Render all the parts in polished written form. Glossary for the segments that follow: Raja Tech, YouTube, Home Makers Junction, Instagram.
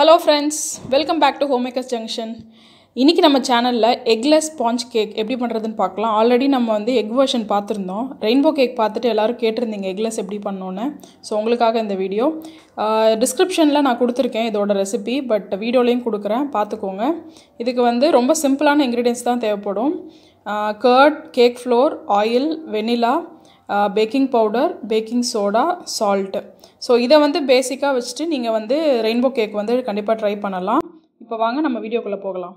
Hello friends, welcome back to Home Makers Junction. இன்னைக்கு நம்ம சேனல்ல எக்லெஸ் ஸ்பாஞ்ச் கேக் எப்படி பண்றதுன்னு பார்க்கலாம். ஆல்ரெடி நம்ம வந்து எக் வெர்ஷன் பார்த்திருந்தோம். ரெயின்போ கேக் பார்த்துட்டு எல்லாரும் கேட்டிருந்தீங்க எக்லெஸ் எப்படி பண்ணனும்னு. சோ உங்களுக்காக இந்த வீடியோ டிஸ்கிரிப்ஷன்ல நான் கொடுத்திருக்கேன் இதோட ரெசிபி, பட் வீடியோலயும் கொடுக்கிறேன் பார்த்துக்கோங்க. இதுக்கு வந்து ரொம்ப சிம்பிளான இன்கிரிடியன்ட்ஸ் தான் தேவைப்படும். Curd, cake flour, oil, vanilla, baking powder, baking soda, salt. So இத வந்து பேசிக்கா வச்சிட்டு நீங்க வந்து ரெயின்போ கேக் வந்து கண்டிப்பா ட்ரை பண்ணலாம். இப்போ வாங்க நம்ம வீடியோக்குள்ள போகலாம்.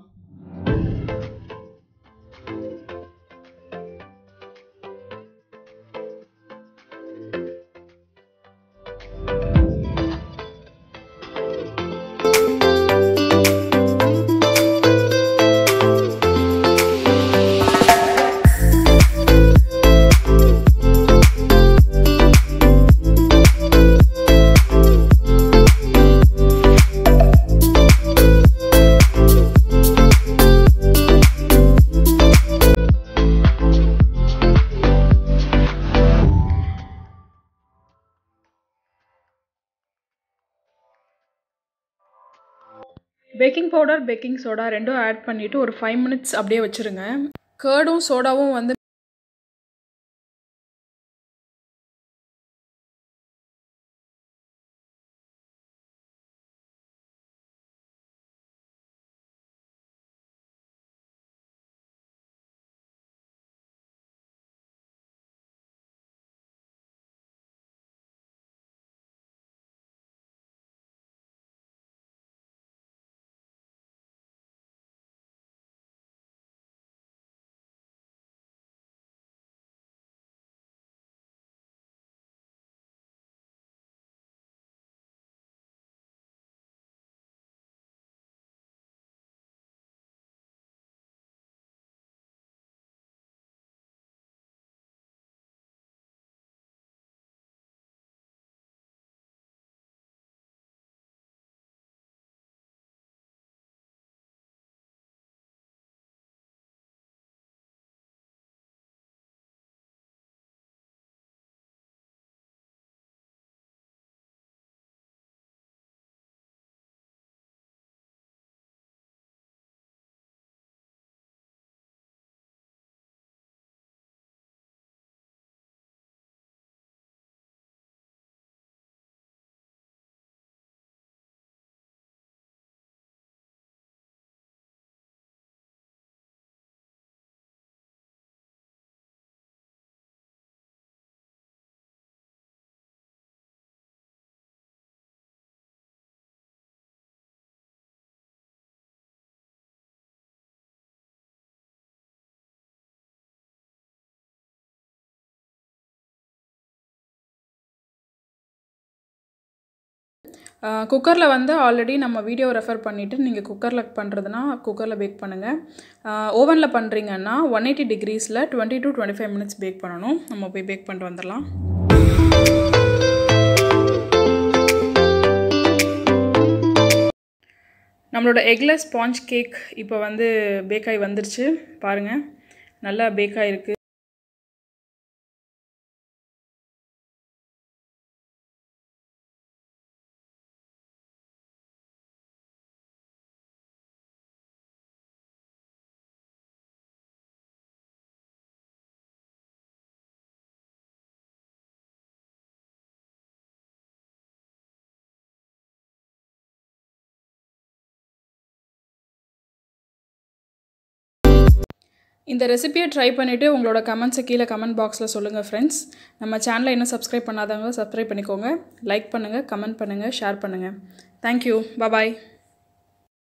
பேக்கிங் பவுடர், பேக்கிங் சோடா ரெண்டும் ஆட் பண்ணிட்டு ஒரு 5 மினிட்ஸ் அப்படியே வச்சிருங்க. கர்டும் சோடாவும் வந்து குக்கர்ல வந்து ஆல்ரெடி நம்ம வீடியோ ரெஃபர் பண்ணிட்டு நீங்க குக்கர்ல பண்றதுனா குக்கர்ல பேக் பண்ணுங்க. ஓவன்ல பண்றீங்கன்னா 180 டிகிரீஸ்ல 20 to 25 minutes பேக் பண்ணனும். நம்ம போய் பேக் பண்ணிட்டு வந்துடலாம். நம்மளோட எக்லெஸ் ஸ்பாஞ்ச் கேக் இப்போ வந்து பேக் ஆகி வந்துருச்சு பாருங்க. நல்லா பேக் ஆயிருக்கு. இந்த ரெசிபியை ட்ரை பண்ணிட்டு உங்களோட கமெண்ட்ஸை கீழே கமெண்ட் பாக்ஸில் சொல்லுங்கள் ஃப்ரெண்ட்ஸ். நம்ம சேனலை இன்னும் சப்ஸ்கிரைப் பண்ணாதவங்க சப்ஸ்கிரைப் பண்ணிக்கோங்க. லைக் பண்ணுங்கள், கமெண்ட் பண்ணுங்கள், ஷேர் பண்ணுங்கள். தேங்க்யூ, பாய்.